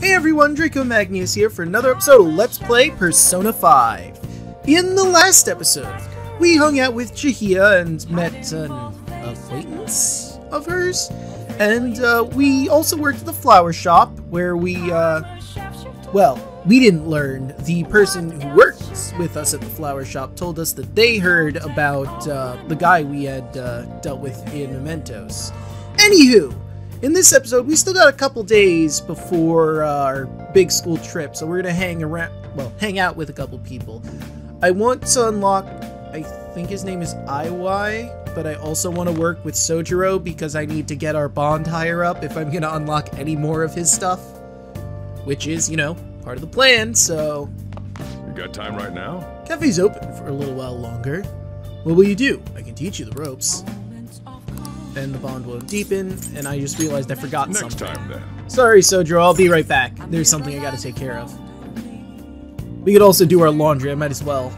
Hey everyone, Draco Magnius here for another episode of Let's Play Persona 5. In the last episode, we hung out with Chihaya and met an acquaintance of hers, and we also worked at the flower shop where we didn't learn. The person who works with us at the flower shop told us that they heard about the guy we had dealt with in Mementos. Anywho, in this episode, we still got a couple days before our big school trip, so we're gonna hang out with a couple people. I want to unlock, I think his name is Iwai, but I also want to work with Sojiro because I need to get our bond higher up if I'm gonna unlock any more of his stuff, which is, you know, part of the plan, so... You got time right now? Cafe's open for a little while longer. What will you do? I can teach you the ropes. And the bond won't deepen, and I just realized I forgot something. Next time, then. Sorry, Sojiro, I'll be right back. There's something I gotta take care of. We could also do our laundry, I might as well.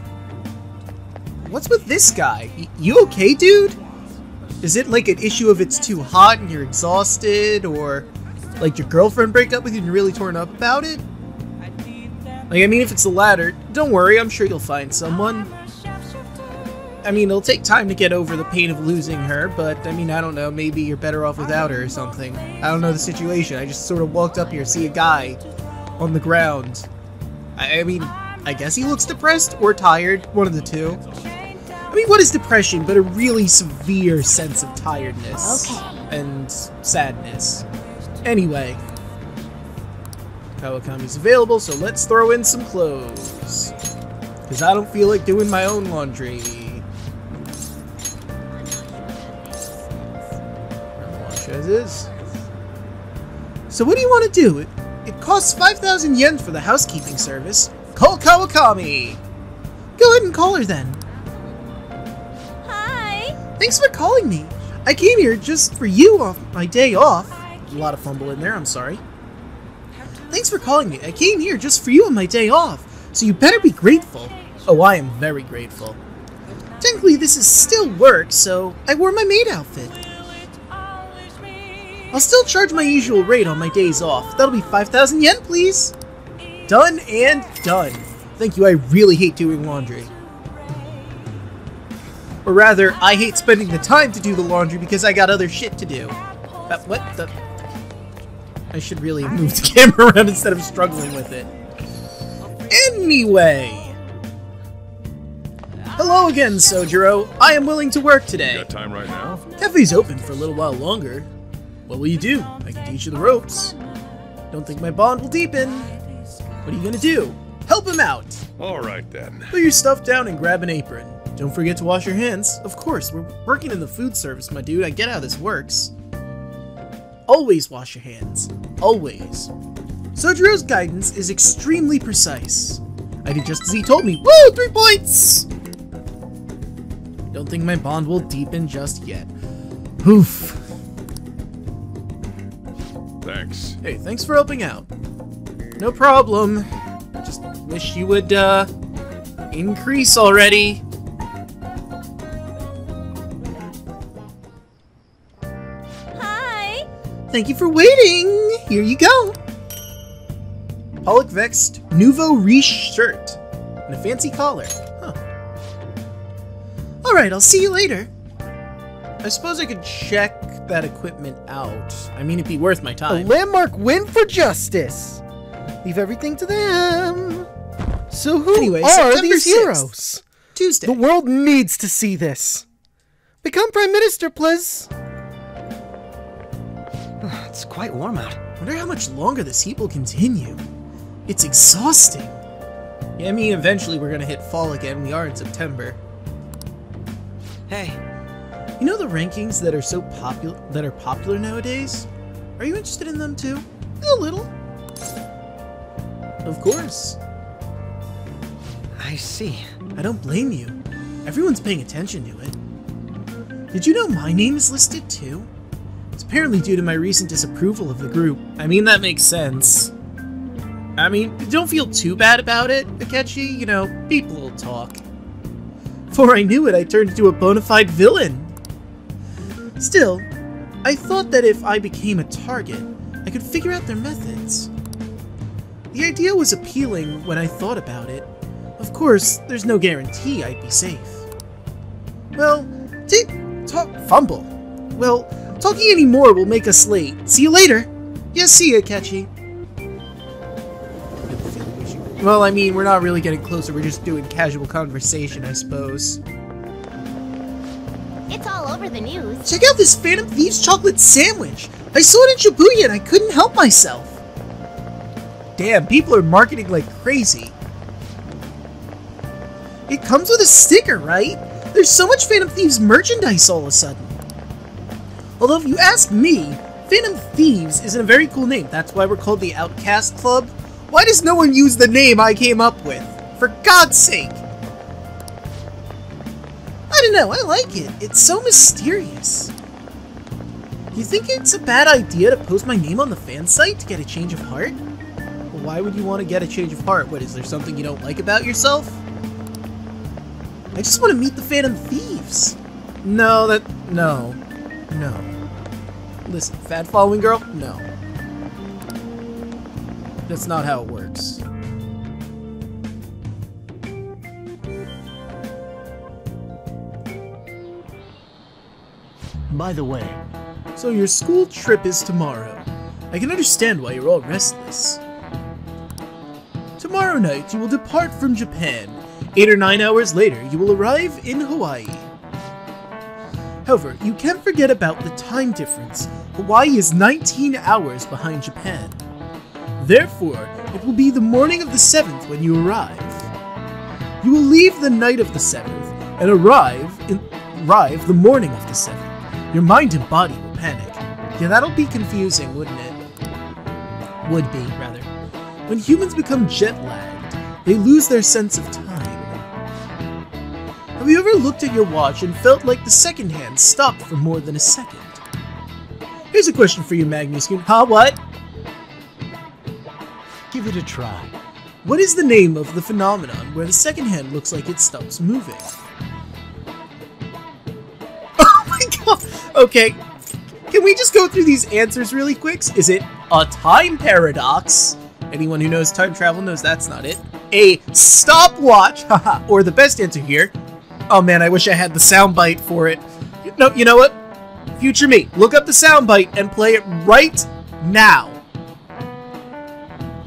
What's with this guy? You okay, dude? Is it like an issue of it's too hot and you're exhausted, or like your girlfriend break up with you and you're really torn up about it? Like, I mean, if it's the latter, don't worry, I'm sure you'll find someone. I mean, it'll take time to get over the pain of losing her, but, I mean, I don't know, maybe you're better off without her or something. I don't know the situation, I just sort of walked up here and see a guy on the ground. I mean, I guess he looks depressed or tired, one of the two. I mean, what is depression but a really severe sense of tiredness and sadness? Anyway, Kawakami's available, so let's throw in some clothes. Because I don't feel like doing my own laundry. As is. So what do you want to do? It costs 5,000 yen for the housekeeping service. Call Kawakami! Go ahead and call her then. Hi! Thanks for calling me. I came here just for you on my day off. A lot of fumble in there, I'm sorry. Thanks for calling me. I came here just for you on my day off, so you better be grateful. Oh, I am very grateful. Technically, this is still work, so I wore my maid outfit. I'll still charge my usual rate on my days off. That'll be 5,000 yen, please. Done and done. Thank you, I really hate doing laundry. Or rather, I hate spending the time to do the laundry because I got other shit to do. But what the... I should really move the camera around instead of struggling with it. Anyway. Hello again, Sojiro. I am willing to work today. You got time right now? Cafe's open for a little while longer. What will you do? I can teach you the ropes. Don't think my bond will deepen. What are you gonna do? Help him out! Alright then. Put your stuff down and grab an apron. Don't forget to wash your hands. Of course, we're working in the food service, my dude. I get how this works. Always wash your hands. Always. Sojiro's guidance is extremely precise. I did just as he told me. Woo! 3 points! Don't think my bond will deepen just yet. Oof. Thanks. Hey, thanks for helping out. No problem. Just wish you would, increase already. Hi! Thank you for waiting! Here you go! Pollock Vexed Nouveau Riche shirt. And a fancy collar. Huh. Alright, I'll see you later. I suppose I could check that equipment out. I mean, it'd be worth my time. A landmark win for justice! Leave everything to them! So who are these heroes? Tuesday. The world needs to see this! Become Prime Minister, please! It's quite warm out. I wonder how much longer this heat will continue. It's exhausting! Yeah, I mean, eventually we're gonna hit fall again. We are in September. Hey. You know the rankings that are popular nowadays? Are you interested in them too? A little. Of course. I see. I don't blame you. Everyone's paying attention to it. Did you know my name is listed too? It's apparently due to my recent disapproval of the group. I mean, that makes sense. I mean, don't feel too bad about it, Akechi. You know, people will talk. Before I knew it, I turned into a bona fide villain. Still, I thought that if I became a target, I could figure out their methods. The idea was appealing when I thought about it. Of course, there's no guarantee I'd be safe. Well, talking any more will make us late. See you later! Yes, see ya, Akechi. Well, I mean, we're not really getting closer, we're just doing casual conversation, I suppose. It's all over the news. Check out this Phantom Thieves chocolate sandwich! I saw it in Shibuya and I couldn't help myself! Damn, people are marketing like crazy. It comes with a sticker, right? There's so much Phantom Thieves merchandise all of a sudden. Although if you ask me, Phantom Thieves isn't a very cool name. That's why we're called the Outcast Club. Why does no one use the name I came up with? For God's sake! I don't know, I like it. It's so mysterious. You think it's a bad idea to post my name on the fan site to get a change of heart? Well, why would you want to get a change of heart? What, is there something you don't like about yourself? I just want to meet the Phantom Thieves. No, that... no. No. Listen, fat following girl? No. That's not how it works. By the way... So your school trip is tomorrow. I can understand why you're all restless. Tomorrow night, you will depart from Japan. 8 or 9 hours later, you will arrive in Hawaii. However, you can't forget about the time difference. Hawaii is 19 hours behind Japan. Therefore, it will be the morning of the 7th when you arrive. You will leave the night of the 7th and arrive the morning of the 7th. Your mind and body will panic. Yeah, that'll be confusing, wouldn't it? Would be, rather. When humans become jet-lagged, they lose their sense of time. Have you ever looked at your watch and felt like the second hand stopped for more than a second? Here's a question for you, Magnius. Huh, what? Give it a try. What is the name of the phenomenon where the second hand looks like it stops moving? Oh my god! Okay, can we just go through these answers really quick? Is it a time paradox? Anyone who knows time travel knows that's not it. A stopwatch, haha, or the best answer here. Oh man, I wish I had the soundbite for it. No, you know what? Future me, look up the soundbite and play it right now.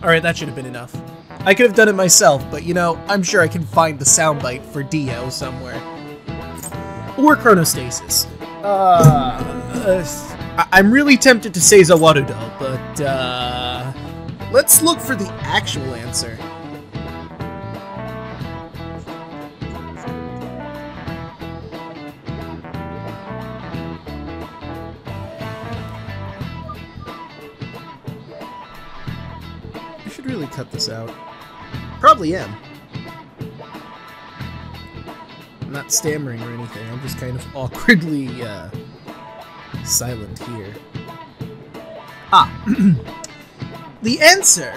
Alright, that should have been enough. I could have done it myself, but you know, I'm sure I can find the soundbite for Dio somewhere. Or Chronostasis. I'm really tempted to say Zawarudo, but let's look for the actual answer. Really cut this out. Probably am. I'm not stammering or anything. I'm just kind of awkwardly silent here. Ah. The answer,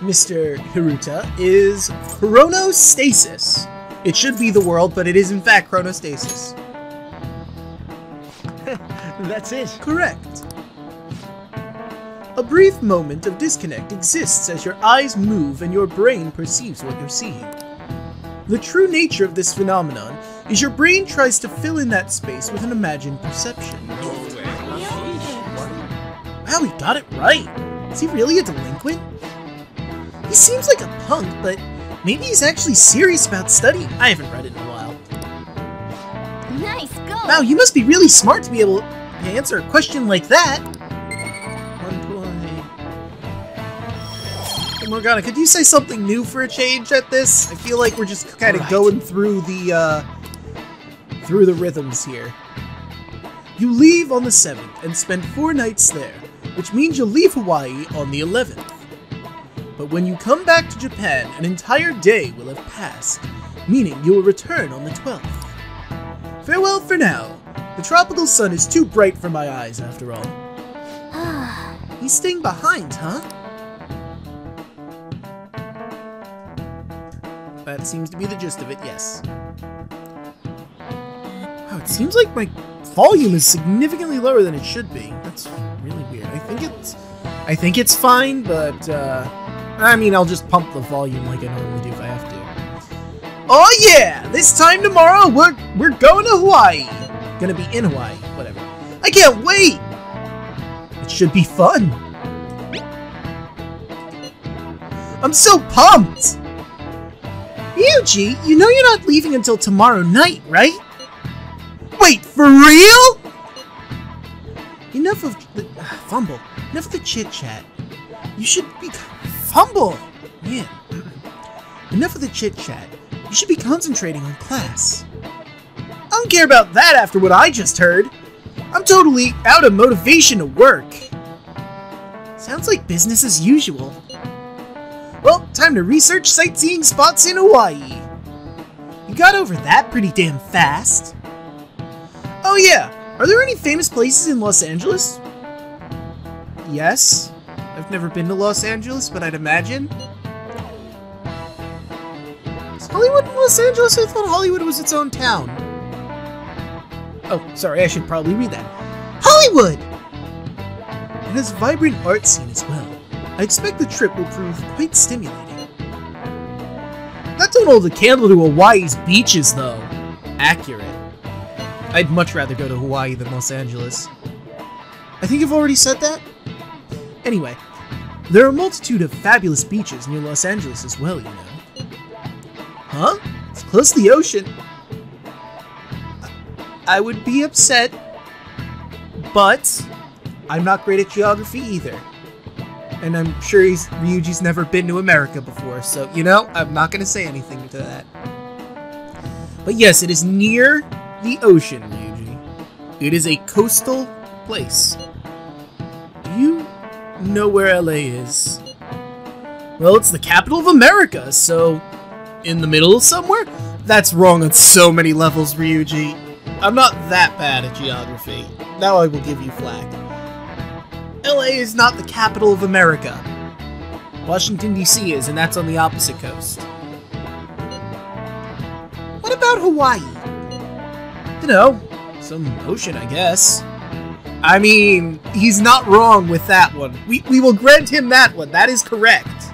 Mr. Hiruta, is chronostasis. It should be the world, but it is in fact chronostasis. That's it. Correct. A brief moment of disconnect exists as your eyes move and your brain perceives what you're seeing. The true nature of this phenomenon is your brain tries to fill in that space with an imagined perception. Wow, he got it right! Is he really a delinquent? He seems like a punk, but maybe he's actually serious about studying. I haven't read it in a while. Nice go! Wow, you must be really smart to be able to answer a question like that! Morgana, could you say something new for a change at this? I feel like we're just kind of going through the rhythms here. You leave on the 7th and spend 4 nights there, which means you'll leave Hawaii on the 11th. But when you come back to Japan, an entire day will have passed, meaning you will return on the 12th. Farewell for now. The tropical sun is too bright for my eyes, after all. He's staying behind, huh? That seems to be the gist of it, yes. Wow, it seems like my volume is significantly lower than it should be. That's really weird. I think it's I think it's fine, but I mean, I'll just pump the volume like I normally do if I have to. Oh yeah! This time tomorrow, we're going to Hawaii. Gonna be in Hawaii, whatever. I can't wait! It should be fun. I'm so pumped! Ryuji, you know you're not leaving until tomorrow night, right? Wait, for real? Enough of the... Fumble. Enough of the chit-chat. You should be... Fumble! Yeah. Enough of the chit-chat. You should be concentrating on class. I don't care about that after what I just heard. I'm totally out of motivation to work. Sounds like business as usual. Well, time to research sightseeing spots in Hawaii. You got over that pretty damn fast. Oh yeah, are there any famous places in Los Angeles? Yes. I've never been to Los Angeles, but I'd imagine. Is Hollywood in Los Angeles? I thought Hollywood was its own town. Oh, sorry, I should probably read that. Hollywood! It has a vibrant art scene as well. I expect the trip will prove quite stimulating. That don't hold a candle to Hawaii's beaches, though. Accurate. I'd much rather go to Hawaii than Los Angeles. I think I've already said that? Anyway, there are a multitude of fabulous beaches near Los Angeles as well, you know. Huh? It's close to the ocean. I would be upset, but I'm not great at geography either. And I'm sure Ryuji's never been to America before, so, you know, I'm not going to say anything to that. But yes, it is near the ocean, Ryuji. It is a coastal place. Do you know where LA is? Well, it's the capital of America, so in the middle somewhere? That's wrong on so many levels, Ryuji. I'm not that bad at geography. Now I will give you flack. LA is not the capital of America. Washington, D.C. is, and that's on the opposite coast. What about Hawaii? Dunno. Some ocean, I guess. I mean, he's not wrong with that one. We will grant him that one. That is correct.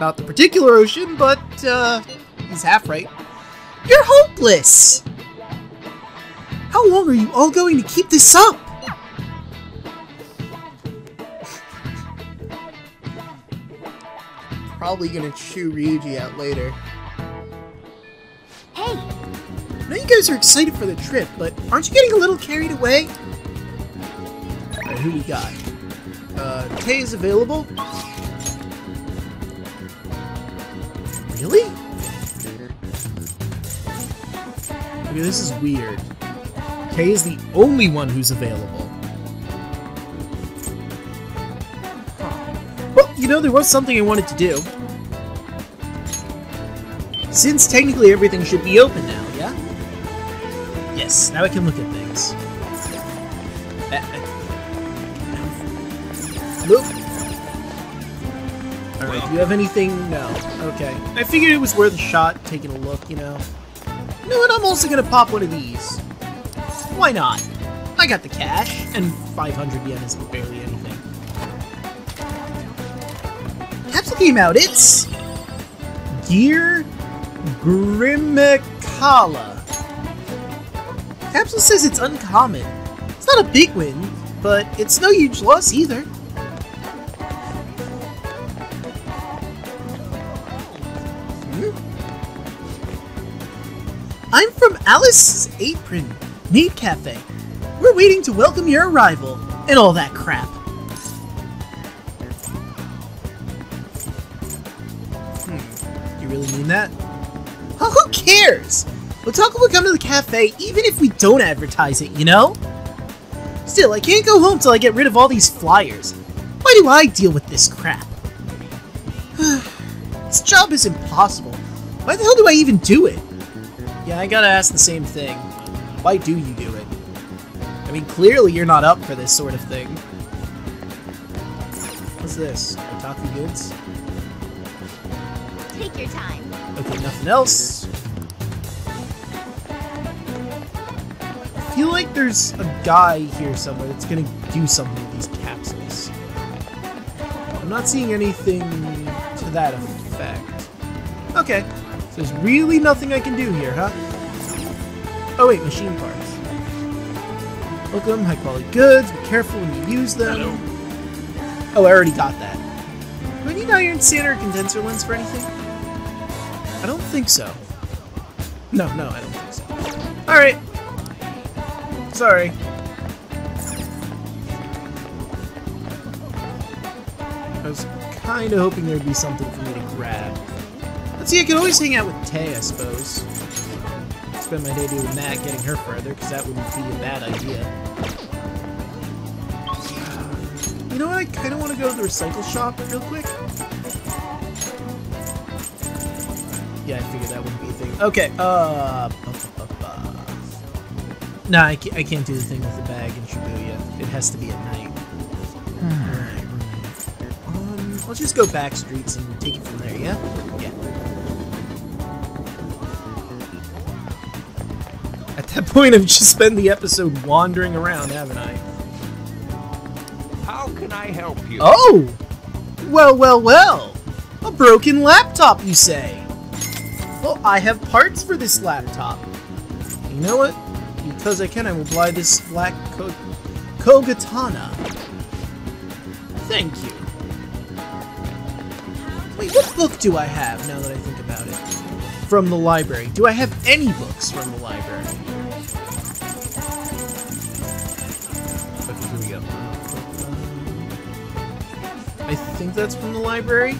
Not the particular ocean, but, he's half right. You're hopeless! How long are you all going to keep this up? Probably gonna chew Ryuji out later. Hey! I know you guys are excited for the trip, but aren't you getting a little carried away? Alright, who we got? Tae is available. Really? Okay, this is weird. Tae is the only one who's available. You know, there was something I wanted to do. Since technically everything should be open now, yeah? Yes, now I can look at things. Nope. Alright, do you have anything? No. Okay. I figured it was worth a shot taking a look, you know? You know what? I'm also gonna pop one of these. Why not? I got the cash, and 500 yen is barely anything. Came out, it's Gear Grimacala. Capsule says it's uncommon. It's not a big win, but it's no huge loss either. I'm from Alice's Apron Maid Cafe. We're waiting to welcome your arrival and all that crap. Really mean that? Oh, who cares? Otaku will come to the cafe even if we don't advertise it, you know? Still, I can't go home till I get rid of all these flyers. Why do I deal with this crap? This job is impossible. Why the hell do I even do it? Yeah, I gotta ask the same thing. Why do you do it? I mean, clearly you're not up for this sort of thing. What's this? Otaku goods? Take your time. Okay, nothing else. I feel like there's a guy here somewhere that's gonna do something with these capsules. I'm not seeing anything to that effect. Okay. So there's really nothing I can do here, huh? Oh wait, machine parts. Look at them, high quality goods. Be careful when you use them. Hello. Oh, I already got that. Do I need iron sander or condenser lens for anything? I don't think so. No, I don't think so. Alright. Sorry. I was kind of hoping there'd be something for me to grab. Let's see, I could always hang out with Tae, I suppose. Spend my day doing that, getting her further, because that wouldn't be a bad idea. You know what? I kind of want to go to the recycle shop real quick. Yeah, I figured that wouldn't be a thing. Okay, Nah, I can't do the thing with the bag in Shibuya. It has to be at night. Let's just go back streets and take it from there, yeah? Yeah. At that point, I've just spent the episode wandering around, haven't I? How can I help you? Oh! Well. A broken laptop, you say? Well, I have parts for this laptop. You know what? Because I can, I will buy this black Kogatana. Thank you. Wait, what book do I have, now that I think about it? From the library. Do I have any books from the library? Okay, here we go. I think that's from the library.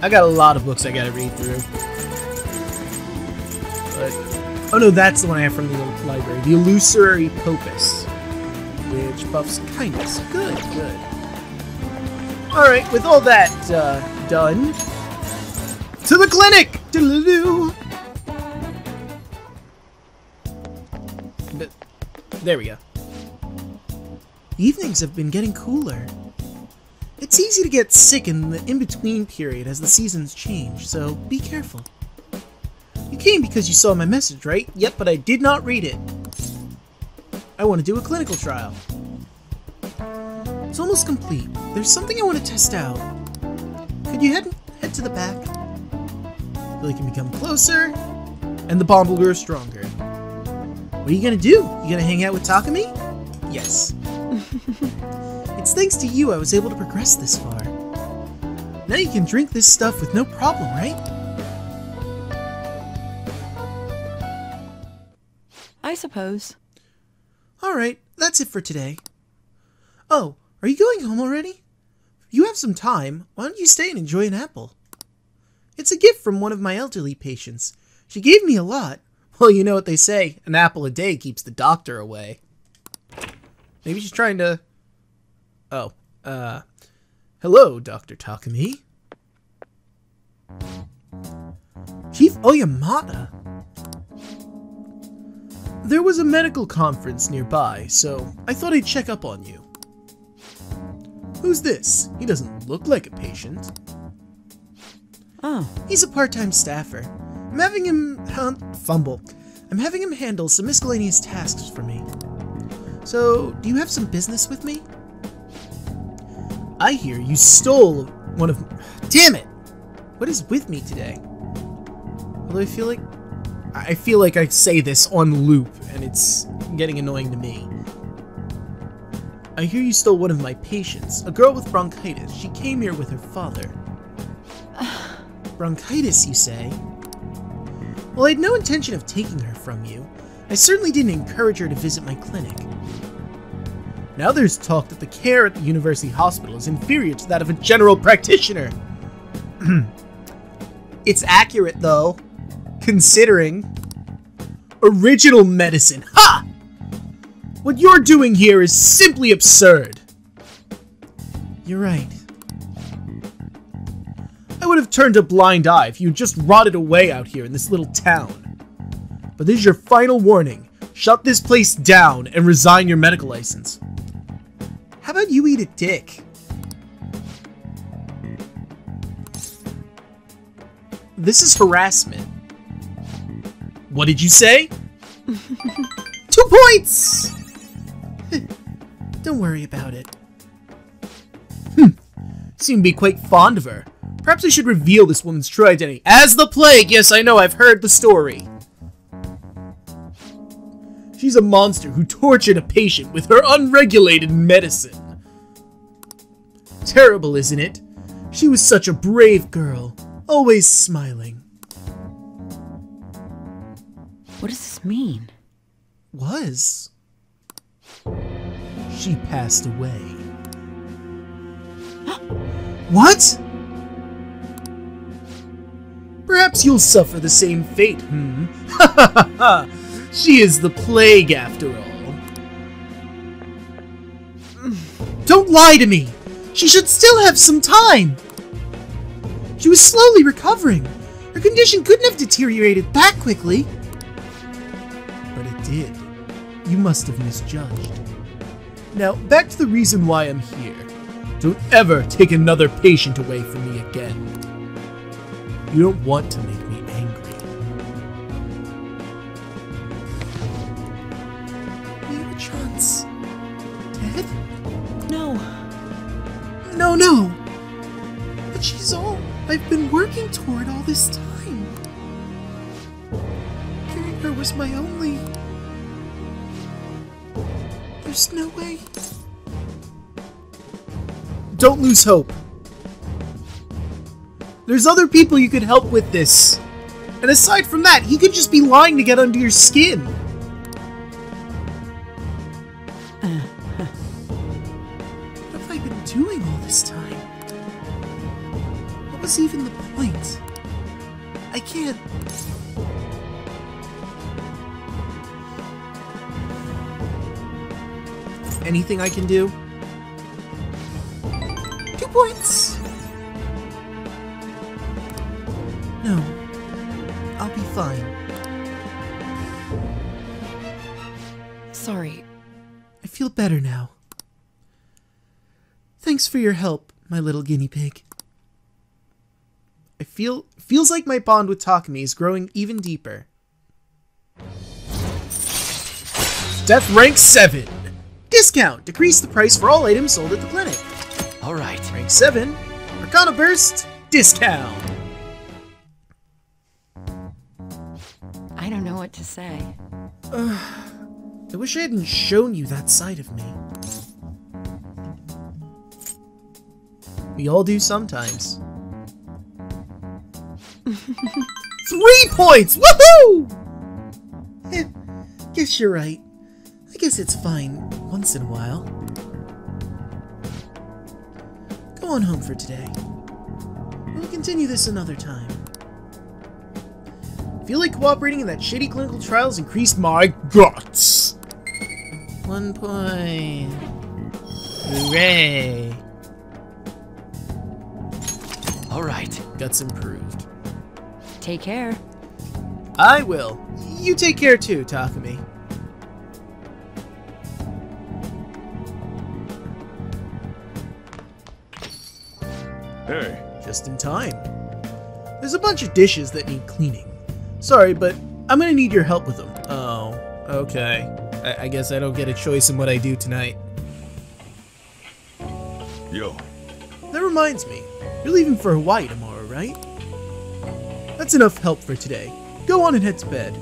I got a lot of books I gotta read through. But, oh no, that's the one I have from the library. The Illusory Popus. Which buffs kindness. Good. Alright, with all that done... To the clinic! Doo-doo-doo! But, there we go. Evenings have been getting cooler. It's easy to get sick in the in-between period as the seasons change, so be careful. You came because you saw my message, right? Yep, but I did not read it. I want to do a clinical trial. It's almost complete. There's something I want to test out. Could you head to the back? Billy can become closer, and the bomb will grow stronger. What are you going to do? You going to hang out with Takemi? Yes. It's thanks to you I was able to progress this far. Now you can drink this stuff with no problem, right? I suppose. Alright, that's it for today. Oh, are you going home already? You have some time. Why don't you stay and enjoy an apple? It's a gift from one of my elderly patients. She gave me a lot. Well, you know what they say. An apple a day keeps the doctor away. Maybe she's trying to... Oh, hello, Dr. Takemi. Chief Oyamata. There was a medical conference nearby, so I thought I'd check up on you. Who's this? He doesn't look like a patient. Oh. He's a part-time staffer. I'm having him handle some miscellaneous tasks for me. So, do you have some business with me? I hear you stole one of... Damn it! What is with me today? Although I feel like I say this on loop, and it's getting annoying to me. I hear you stole one of my patients, a girl with bronchitis. She came here with her father. Bronchitis, you say? Well, I had no intention of taking her from you. I certainly didn't encourage her to visit my clinic. Now there's talk that the care at the university hospital is inferior to that of a general practitioner. It's accurate, though, considering original medicine. Ha! What you're doing here is simply absurd. You're right. I would have turned a blind eye if you just rotted away out here in this little town. But this is your final warning. Shut this place down and resign your medical license. How about you eat a dick? This is harassment. What did you say? 2 points! Don't worry about it. seem to be quite fond of her. Perhaps I should reveal this woman's true identity. As the plague! Yes, I know, I've heard the story. She's a monster who tortured a patient with her unregulated medicine. Terrible, isn't it? She was such a brave girl, always smiling. What does this mean? Was? She passed away. What? Perhaps you'll suffer the same fate, Ha ha ha ha! She is the plague after all. Don't lie to me! She should still have some time! She was slowly recovering. Her condition couldn't have deteriorated that quickly. But it did. You must have misjudged. Now, back to the reason why I'm here. Don't ever take another patient away from me again. You don't want to make me angry. We have a chance. Dead? No. No, no. But she's all I've been working toward all this time. Curing her was my only... There's no way. Don't lose hope. There's other people you could help with this. And aside from that, he could just be lying to get under your skin. What have I been doing all this time? What was even the point? I can't... Anything I can do? 2 points! No, I'll be fine. Sorry. I feel better now. Thanks for your help, my little guinea pig. Feels like my bond with Takemi is growing even deeper. Death rank 7. Discount. Decrease the price for all items sold at the clinic. All right. Rank 7. Arcana Burst. Discount. I don't know what to say. I wish I hadn't shown you that side of me. We all do sometimes. 3 points! Woohoo! Guess you're right. I guess it's fine once in a while. Go on home for today. We'll continue this another time. Feel like cooperating in that shitty clinical trials increased my guts. 1 point. Hooray. Alright. Guts improved. Take care. I will. You take care too, Takemi. Hey. Just in time. There's a bunch of dishes that need cleaning. Sorry, but I'm gonna need your help with them. Oh, okay. I guess I don't get a choice in what I do tonight. Yo. That reminds me. You're leaving for Hawaii tomorrow, right? That's enough help for today. Go on and head to bed.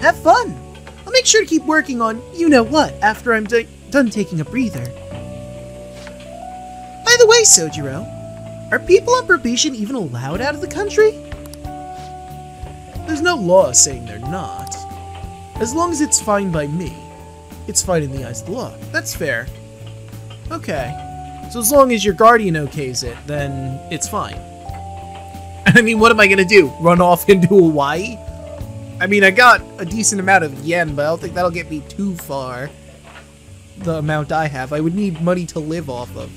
Have fun! I'll make sure to keep working on you-know-what after I'm done taking a breather. By the way, Sojiro, are people on probation even allowed out of the country? There's no law saying they're not. As long as it's fine by me. It's fine in the eyes of the law. That's fair. Okay. So as long as your guardian okays it, then it's fine. I mean, what am I gonna do? Run off into Hawaii? I mean, I got a decent amount of yen, but I don't think that'll get me too far. The amount I have. I would need money to live off of.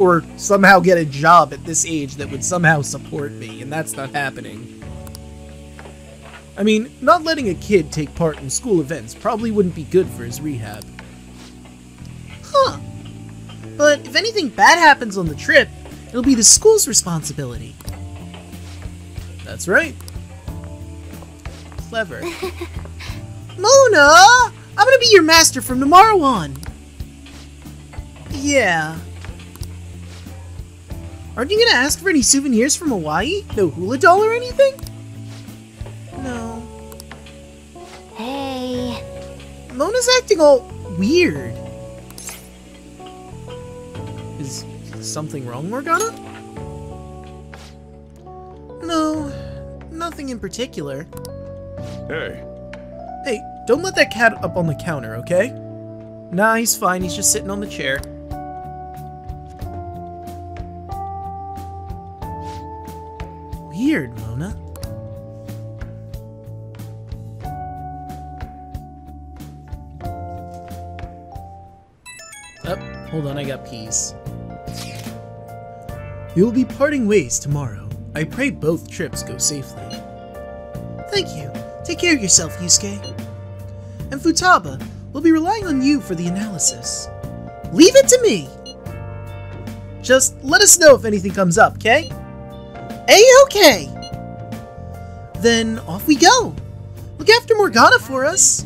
Or somehow get a job at this age that would somehow support me, and that's not happening. I mean, not letting a kid take part in school events probably wouldn't be good for his rehab. Huh. But if anything bad happens on the trip, it'll be the school's responsibility. That's right. Clever. Mona! I'm gonna be your master from tomorrow on! Yeah. Aren't you gonna ask for any souvenirs from Hawaii? No hula doll or anything? No. Hey. Mona's acting all weird. Is something wrong, Morgana? No, nothing in particular. Hey. Hey, don't let that cat up on the counter, okay? Nah, he's fine. He's just sitting on the chair. Weird, Mona. Oh, hold on. I got peas. We will be parting ways tomorrow. I pray both trips go safely. Thank you. Take care of yourself, Yusuke. And Futaba, we'll be relying on you for the analysis. Leave it to me! Just let us know if anything comes up, okay? A-okay! Then off we go! Look after Morgana for us!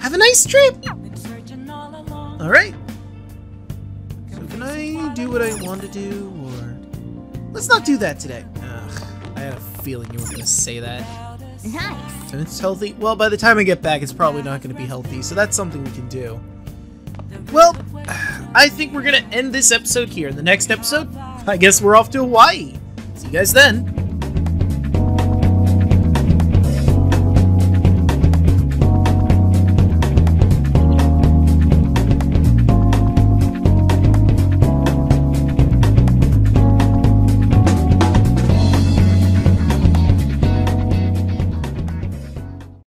Have a nice trip! Alright. So can I do what I want to do, or... Let's not do that today. Ugh, I had a feeling you were going to say that. Nice. And it's healthy. Well, by the time I get back, it's probably not going to be healthy, so that's something we can do. Well, I think we're going to end this episode here. In the next episode, I guess we're off to Hawaii. See you guys then.